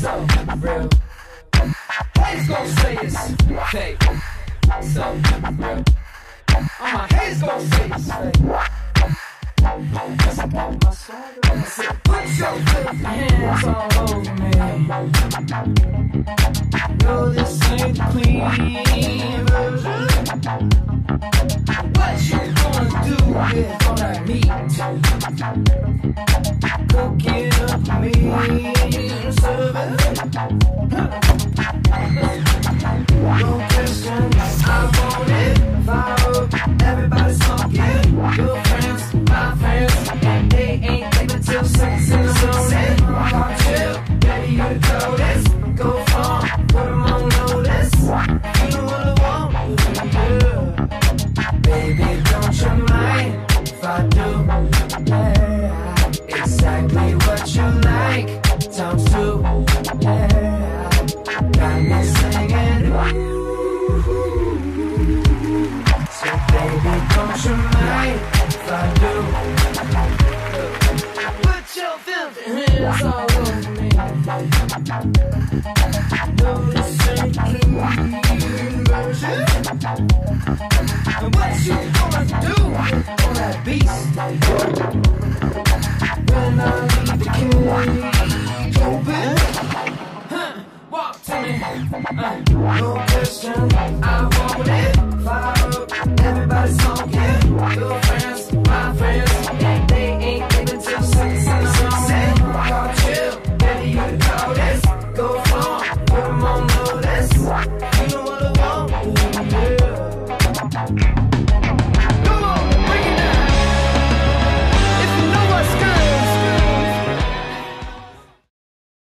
so real. Haters gon' say it's fake, so real. All my haters gon' say it's fake. Cause I got my sword on my side. Put your filthy hands all over me. No, this ain't the clean version. What you gonna do with all that meat? Cook it up for me and serve it. No questions, I want it. Fire up, everybody's talking. Good friends, my friends, they ain't taking 2 seconds in the zone. Hot chill, baby, you know this. Go far, put them on notice. You know what I want, yeah. Baby, don't you mind if I do, yeah. Exactly what you like, times two, yeah. Got me singing. Baby, don't you mind if I do? Put your filthy hands all over me.